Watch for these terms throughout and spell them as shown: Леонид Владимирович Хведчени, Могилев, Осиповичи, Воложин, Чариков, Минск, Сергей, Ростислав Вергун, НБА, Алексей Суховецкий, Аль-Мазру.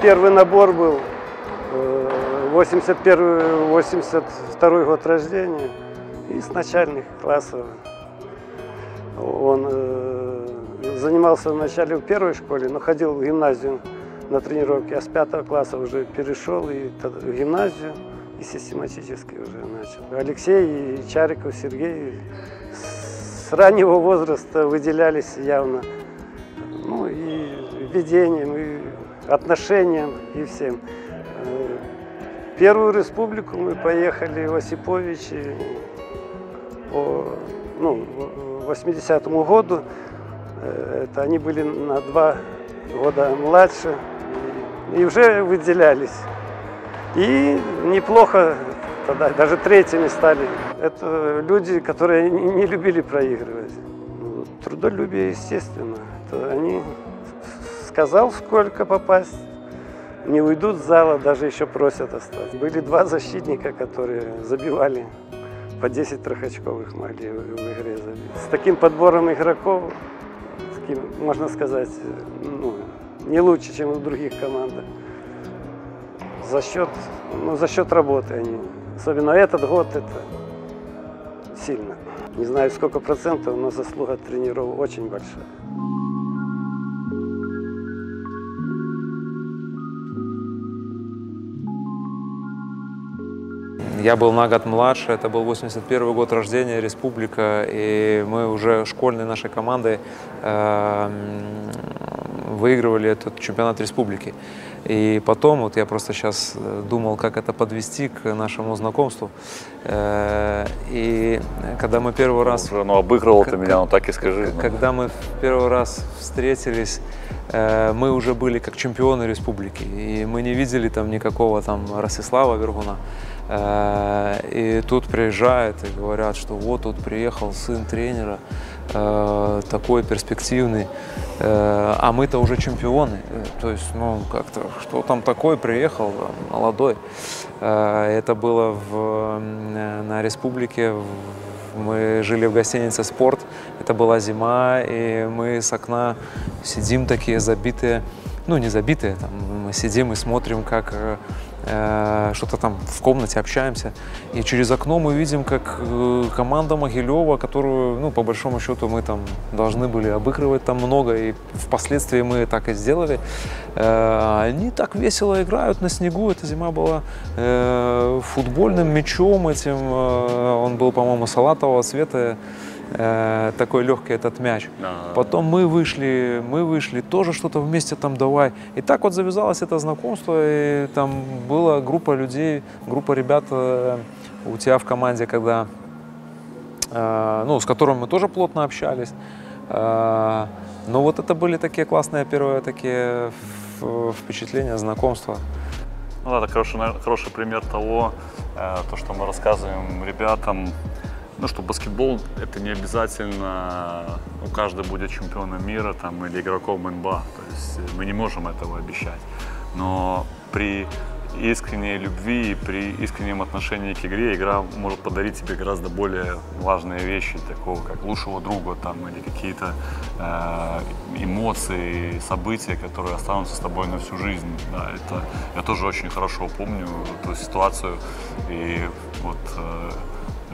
Первый набор был 81-82 год рождения, и с начальных классов. Он занимался вначале в первой школе, но ходил в гимназию на тренировки, а с 5 класса уже перешел и в гимназию, и систематически уже начал. Алексей и Чариков, Сергей с раннего возраста выделялись явно, ну, и ведением, и отношением, и всем. В Первую республику мы поехали в Осиповичи по 80-му году. Это они были на 2 года младше и уже выделялись. И неплохо тогда, даже третьими стали. Это люди, которые не любили проигрывать. Трудолюбие, естественно. То они сказал, сколько попасть, не уйдут с зала, даже еще просят остаться. Были 2 защитника, которые забивали по 10 трехочковых, могли в игре забить. С таким подбором игроков, таким, можно сказать, не лучше, чем в других командах. За счет работы они. Особенно этот год это сильно. Не знаю, сколько процентов, но заслуга тренировок очень большая. Я был на год младше, это был 81 год рождения, республика, и мы уже школьной нашей командой выигрывали этот чемпионат республики. И потом, вот я просто сейчас думал, как это подвести к нашему знакомству. И когда мы первый раз... Ну, обыгрывал ты меня, ну так и скажи. Когда мы первый раз встретились, мы уже были как чемпионы республики. И мы не видели там никакого там Ростислава Вергуна. И тут приезжают и говорят, что вот тут приехал сын тренера, такой перспективный, а мы-то уже чемпионы, то есть, ну, как-то, что там такой приехал, молодой. Это было на республике, мы жили в гостинице «Спорт», это была зима, и мы с окна сидим такие забитые, ну, не забитые, там, мы сидим и смотрим, как... что-то там в комнате общаемся, и через окно мы видим, как команда Могилева, которую, ну, по большому счету, мы там должны были обыгрывать там много, и впоследствии мы так и сделали. Они так весело играют на снегу, эта зима была футбольным мячом этим, он был, по-моему, салатового цвета, такой легкий этот мяч. Потом мы вышли, тоже что-то вместе там давай. И так вот завязалось это знакомство, и там была группа людей, группа ребят у тебя в команде, когда, ну, с которыми мы тоже плотно общались. Но вот это были такие классные первые такие впечатления, знакомства. Ну да, это хороший пример того, то, что мы рассказываем ребятам. Ну что, баскетбол – это не обязательно у каждого будет чемпионом мира там, или игроком НБА. То есть мы не можем этого обещать. Но при искренней любви и при искреннем отношении к игре игра может подарить тебе гораздо более важные вещи, такого как лучшего друга там, или какие-то эмоции, события, которые останутся с тобой на всю жизнь. Да, это, я тоже очень хорошо помню эту ситуацию. И вот,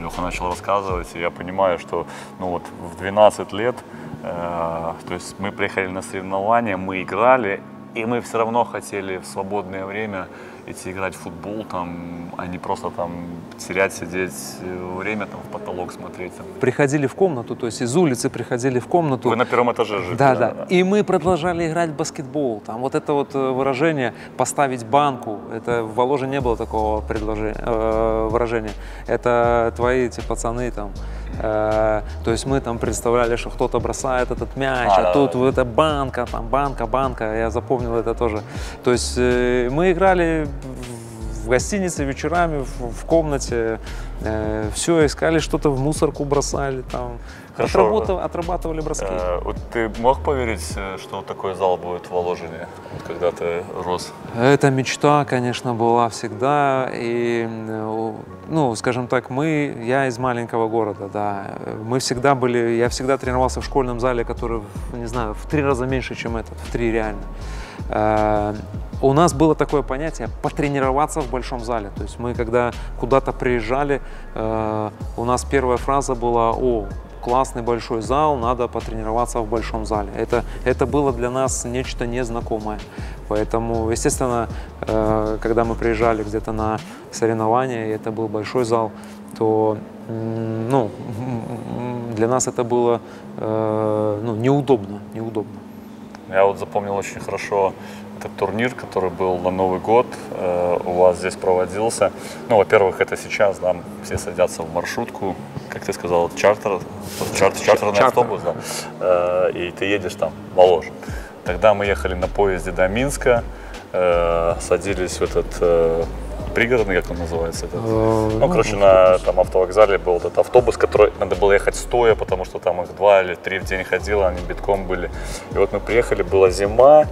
Леха начал рассказывать, и я понимаю, что, ну, вот в 12 лет, то есть мы приехали на соревнования, мы играли, и мы все равно хотели в свободное время идти играть в футбол, там, а не просто там терять, сидеть время, там, в потолок смотреть. Там. Приходили в комнату, то есть из улицы приходили в комнату. Вы на первом этаже жили. Да, да, да. И мы продолжали играть в баскетбол. Там вот это вот выражение «поставить банку», это в Воложе не было такого выражения. Это твои эти пацаны там. То есть мы там представляли, что кто-то бросает этот мяч, а тут да, это банка, там банка, я запомнил это тоже. То есть мы играли в гостинице вечерами, в комнате, все, искали что-то, в мусорку бросали, там. Хорошо. Отрабатывали броски. Вот ты мог поверить, что такой зал будет в Воложине, вот когда ты рос? Это мечта, конечно, была всегда. И, ну, скажем так, я из маленького города, да. Мы всегда были, я всегда тренировался в школьном зале, который, не знаю, в 3 раза меньше, чем этот, в 3 реально. У нас было такое понятие «потренироваться в большом зале». То есть мы, когда куда-то приезжали, у нас первая фраза была «О, классный большой зал, надо потренироваться в большом зале». Это было для нас нечто незнакомое. Поэтому, естественно, когда мы приезжали где-то на соревнования, и это был большой зал, то ну, для нас это было неудобно. Я вот запомнил очень хорошо этот турнир, который был на Новый год, у вас здесь проводился. Ну, во-первых, это сейчас, да, все садятся в маршрутку, как ты сказал, чартерный автобус, да, и ты едешь там в Воложин. Тогда мы ехали на поезде до Минска, садились в этот пригородный, как он называется, этот, ну, короче, на там, автовокзале был этот автобус, который надо было ехать стоя, потому что там их 2 или 3 в день ходило, они битком были. И вот мы приехали, была зима,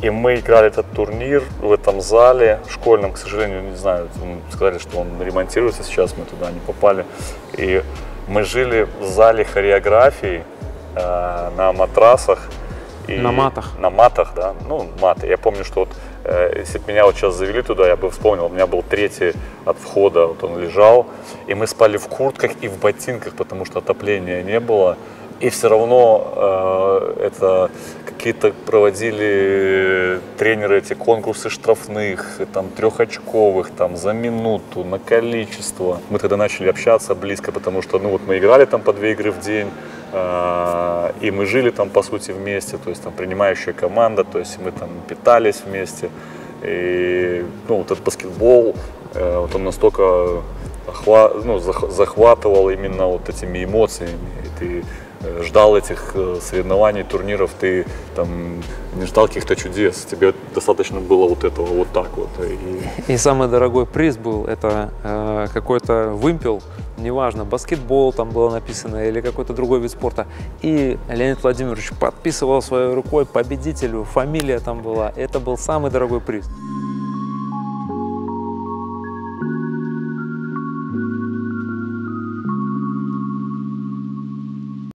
и мы играли этот турнир в этом зале школьном, к сожалению, не знаю, сказали, что он ремонтируется сейчас, мы туда не попали. И мы жили в зале хореографии на матрасах. На матах. На матах, да. Ну, маты. Я помню, что вот, если бы меня вот сейчас завели туда, я бы вспомнил, у меня был третий от входа, вот он лежал, и мы спали в куртках и в ботинках, потому что отопления не было, и все равно это какие-то проводили тренеры эти конкурсы штрафных, там, 3-очковых, там, за минуту, на количество. Мы тогда начали общаться близко, потому что, ну, вот мы играли там по 2 игры в день, и мы жили там, по сути, вместе, то есть там принимающая команда, то есть мы там питались вместе, и, ну, вот этот баскетбол, вот он настолько захватывал именно вот этими эмоциями, и ты ждал этих соревнований, турниров, ты там не ждал каких-то чудес, тебе достаточно было вот этого, вот так вот. И самый дорогой приз был, это какой-то вымпел, неважно, баскетбол там было написано или какой-то другой вид спорта. И Леонид Владимирович подписывал своей рукой победителю, фамилия там была, это был самый дорогой приз.